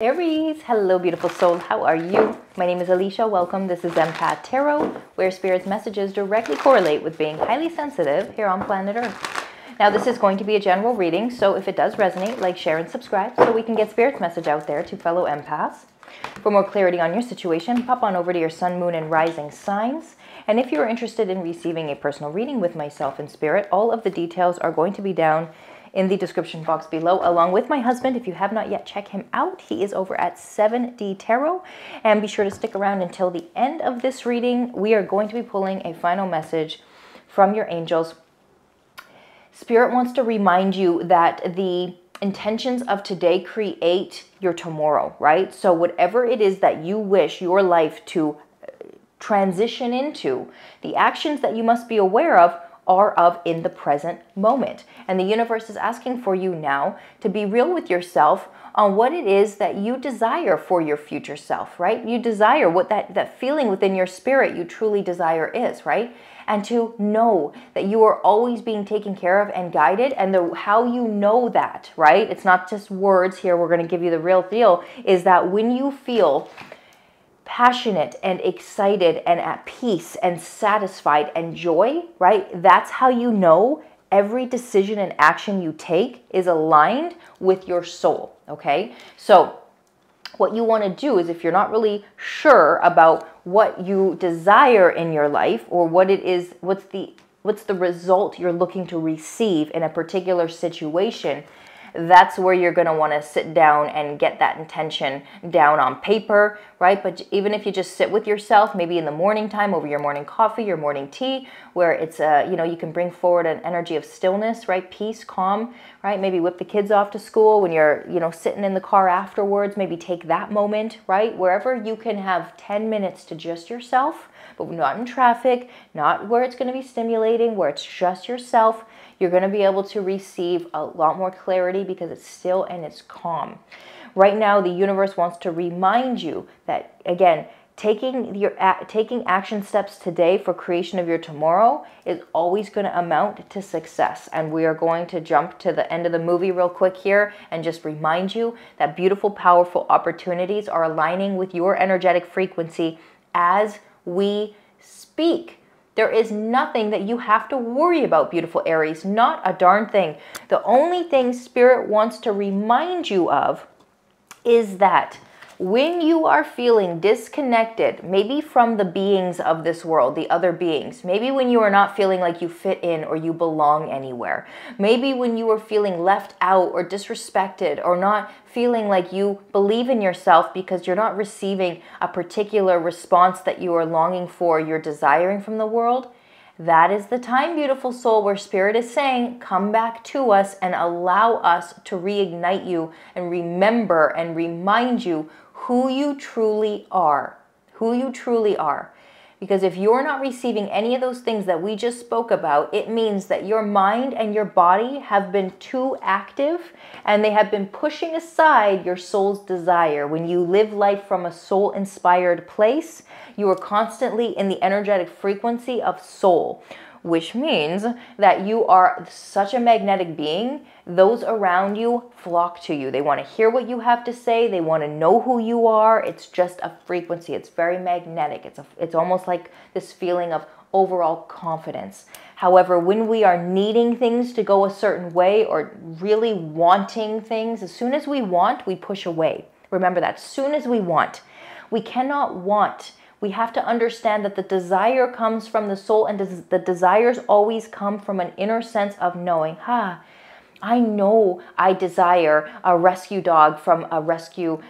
Aries, hello beautiful soul, how are you? My name is Alicia, welcome. This is Empath Tarot, where Spirit's messages directly correlate with being highly sensitive here on planet Earth. Now this is going to be a general reading, so if it does resonate, like, share, and subscribe so we can get Spirit's message out there to fellow empaths. For more clarity on your situation, pop on over to your sun, moon, and rising signs. And if you're interested in receiving a personal reading with myself and Spirit, all of the details are going to be down in the description box below, along with my husband. If you have not yet, check him out. He is over at 7D Tarot. And be sure to stick around until the end of this reading. We are going to be pulling a final message from your angels. Spirit wants to remind you that the intentions of today create your tomorrow, right? So whatever it is that you wish your life to transition into, the actions that you must be aware of are of in the present moment. And the universe is asking for you now to be real with yourself on what it is that you desire for your future self, right? You desire what that feeling within your spirit you truly desire is, right? And to know that you are always being taken care of and guided, and how you know that, right? It's not just words here. We're going to give you the real deal, is that when you feel passionate and excited and at peace and satisfied and joy, right? That's how you know every decision and action you take is aligned with your soul, okay? So what you want to do is, if you're not really sure about what you desire in your life, or what it is, what's the result you're looking to receive in a particular situation, that's where you're going to want to sit down and get that intention down on paper, right? But even if you just sit with yourself, maybe in the morning time, over your morning coffee, your morning tea, where it's, you know, you can bring forward an energy of stillness, right? Peace, calm, right? Maybe whip the kids off to school when you're, you know, sitting in the car afterwards, maybe take that moment, right? Wherever you can have 10 minutes to just yourself, but not in traffic, not where it's going to be stimulating, where it's just yourself, you're going to be able to receive a lot more clarity because it's still and it's calm. Right now, the universe wants to remind you that, again, taking action steps today for creation of your tomorrow is always going to amount to success. And we are going to jump to the end of the movie real quick here and just remind you that beautiful, powerful opportunities are aligning with your energetic frequency as we speak. There is nothing that you have to worry about, beautiful Aries, not a darn thing. The only thing Spirit wants to remind you of is that when you are feeling disconnected, maybe from the beings of this world, the other beings, maybe when you are not feeling like you fit in or you belong anywhere, maybe when you are feeling left out or disrespected or not feeling like you believe in yourself because you're not receiving a particular response that you are longing for, you're desiring from the world, that is the time, beautiful soul, where Spirit is saying, come back to us and allow us to reignite you and remember and remind you who you truly are, who you truly are. Because if you're not receiving any of those things that we just spoke about, it means that your mind and your body have been too active and they have been pushing aside your soul's desire. When you live life from a soul-inspired place, you are constantly in the energetic frequency of soul, which means that you are such a magnetic being. Those around you flock to you. They want to hear what you have to say. They want to know who you are. It's just a frequency. It's very magnetic. It's almost like this feeling of overall confidence. However, when we are needing things to go a certain way or really wanting things, as soon as we want, we push away. Remember that. As soon as we want. We cannot want. We have to understand that the desire comes from the soul, and the desires always come from an inner sense of knowing, I know I desire a rescue dog from a rescue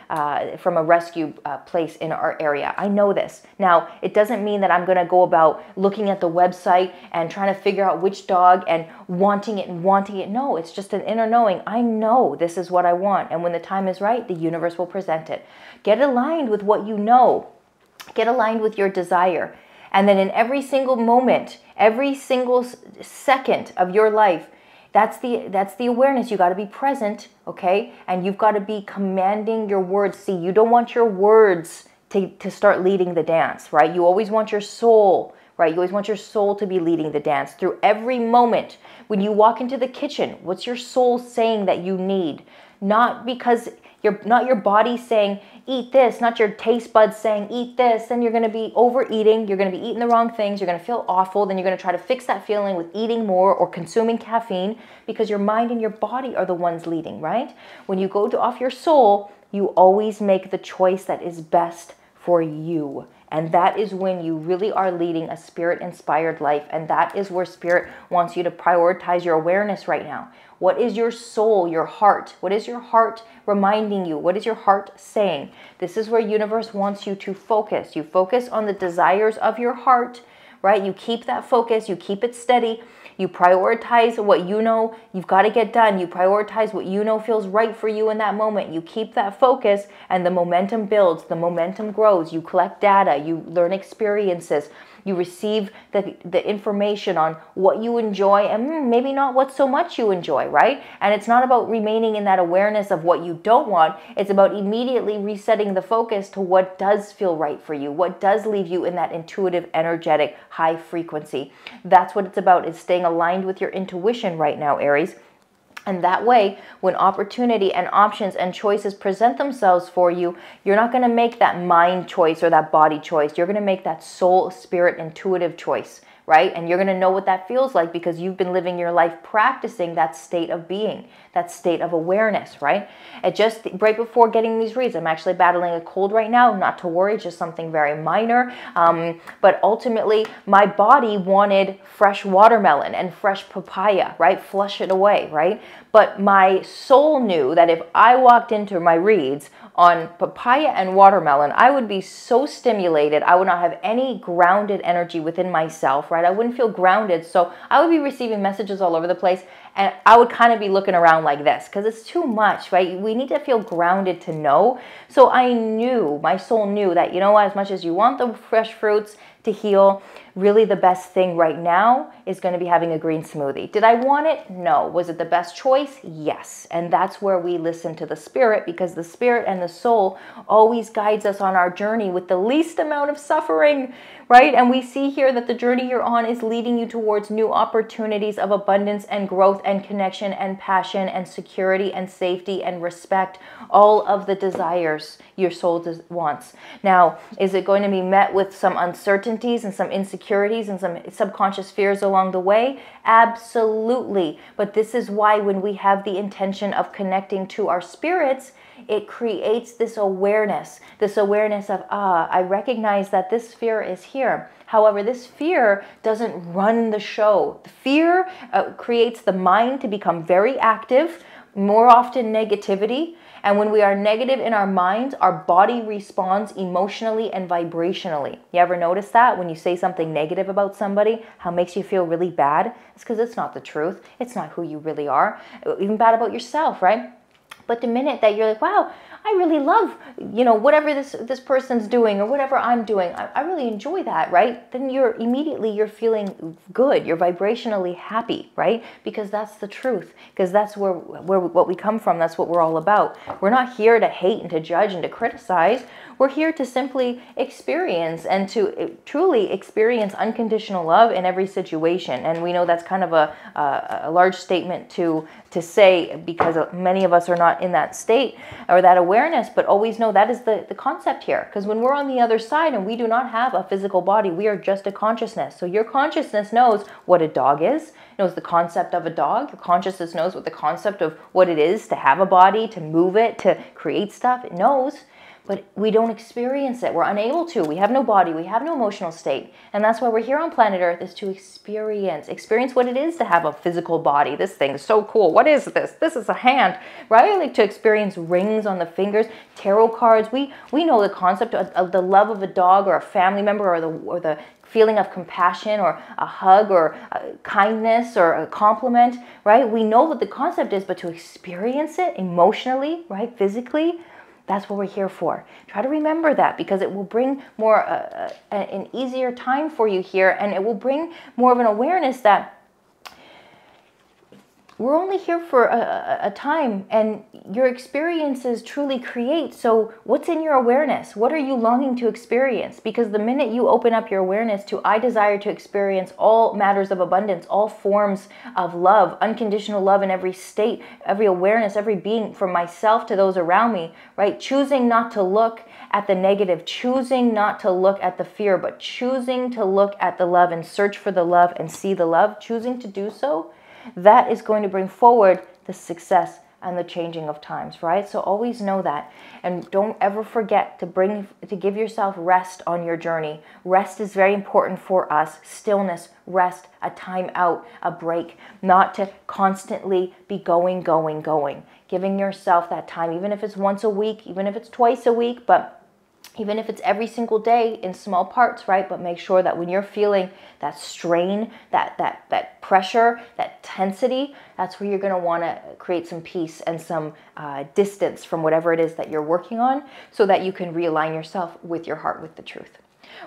place in our area. I know this. Now, it doesn't mean that I'm going to go about looking at the website and trying to figure out which dog and wanting it and wanting it. No, it's just an inner knowing. I know this is what I want. And when the time is right, the universe will present it. Get aligned with what you know. Get aligned with your desire. And then in every single moment, every single second of your life, that's the awareness. You got to be present, okay? And you've got to be commanding your words. See, you don't want your words to start leading the dance, right? You always want your soul, right? You always want your soul to be leading the dance through every moment. When you walk into the kitchen, what's your soul saying that you need? Not because Not your body saying, eat this, not your taste buds saying, eat this. Then you're going to be overeating. You're going to be eating the wrong things. You're going to feel awful. Then you're going to try to fix that feeling with eating more or consuming caffeine, because your mind and your body are the ones leading, right? When you go to off your soul, you always make the choice that is best for you. And that is when you really are leading a spirit-inspired life. And that is where spirit wants you to prioritize your awareness right now. What is your soul, your heart? What is your heart reminding you? What is your heart saying? This is where universe wants you to focus. You focus on the desires of your heart, right? You keep that focus. You keep it steady. You prioritize what you know you've got to get done. You prioritize what you know feels right for you in that moment. You keep that focus, and the momentum builds. The momentum grows. You collect data. You learn experiences. You receive the information on what you enjoy and maybe not what so much you enjoy, right? And it's not about remaining in that awareness of what you don't want. It's about immediately resetting the focus to what does feel right for you, what does leave you in that intuitive, energetic, high frequency. That's what it's about, is staying aligned with your intuition right now, Aries. And that way, when opportunity and options and choices present themselves for you, you're not going to make that mind choice or that body choice. You're going to make that soul, spirit, intuitive choice, right? And you're going to know what that feels like, because you've been living your life practicing that state of being, that state of awareness, right? And just right before getting these reads, I'm actually battling a cold right now, not to worry, just something very minor. But ultimately, my body wanted fresh watermelon and fresh papaya, right? Flush it away, right? But my soul knew that if I walked into my reads on papaya and watermelon, I would be so stimulated. I would not have any grounded energy within myself, right? I wouldn't feel grounded. So I would be receiving messages all over the place, and I would kind of be looking around like this, because it's too much, right? We need to feel grounded to know. So I knew, my soul knew that, you know what, as much as you want the fresh fruits to heal, really the best thing right now is going to be having a green smoothie. Did I want it? No. Was it the best choice? Yes. And that's where we listen to the spirit, because the spirit and the soul always guides us on our journey with the least amount of suffering, right? And we see here that the journey you're on is leading you towards new opportunities of abundance and growth and connection and passion and security and safety and respect, all of the desires your soul wants. Now, is it going to be met with some uncertainties and some insecurities and some subconscious fears along the way? Absolutely. But this is why when we have the intention of connecting to our spirits, it creates this awareness of, I recognize that this fear is here. However, this fear doesn't run the show. Fear creates the mind to become very active, more often negativity. And when we are negative in our minds, our body responds emotionally and vibrationally. You ever notice that when you say something negative about somebody, how it makes you feel really bad? It's because it's not the truth. It's not who you really are. Even bad about yourself, right? But the minute that you're like, wow, I really love, you know, whatever this person's doing or whatever I'm doing, I really enjoy that, right? Then you're immediately feeling good. You're vibrationally happy, right? Because that's the truth. Because that's what we come from. That's what we're all about. We're not here to hate and to judge and to criticize. We're here to simply experience and to truly experience unconditional love in every situation. And we know that's kind of a large statement to say, because many of us are not in that state or that awareness, but always know that is the concept here. Because when we're on the other side and we do not have a physical body, we are just a consciousness. So your consciousness knows what a dog is, knows the concept of a dog. Your consciousness knows what the concept of what it is to have a body, to move it, to create stuff. It knows. But we don't experience it. We're unable to. We have no body. We have no emotional state. And that's why we're here on planet Earth, is to experience. Experience what it is to have a physical body. This thing is so cool. What is this? This is a hand, right? Like to experience rings on the fingers, tarot cards. We know the concept of the love of a dog or a family member, or the feeling of compassion or a hug or a kindness or a compliment, right? We know what the concept is, but to experience it emotionally, right, physically, that's what we're here for. Try to remember that, because it will bring more an easier time for you here, and it will bring more of an awareness that we're only here for a time, and your experiences truly create. So what's in your awareness? What are you longing to experience? Because the minute you open up your awareness to, I desire to experience all matters of abundance, all forms of love, unconditional love in every state, every awareness, every being, from myself to those around me, right? Choosing not to look at the negative, choosing not to look at the fear, but choosing to look at the love and search for the love and see the love, choosing to do so, that is going to bring forward the success and the changing of times, right? So always know that. And don't ever forget to give yourself rest on your journey. Rest is very important for us. Stillness, rest, a time out, a break, not to constantly be going, going, going. Giving yourself that time, even if it's once a week, even if it's twice a week, but even if it's every single day in small parts, right? But make sure that when you're feeling that strain, that pressure, that tensity, that's where you're going to want to create some peace and some distance from whatever it is that you're working on, so that you can realign yourself with your heart, with the truth.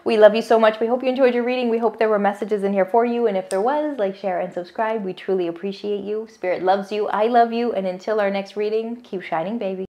We love you so much. We hope you enjoyed your reading. We hope there were messages in here for you. And if there was, like, share, and subscribe. We truly appreciate you. Spirit loves you. I love you. And until our next reading, keep shining, baby.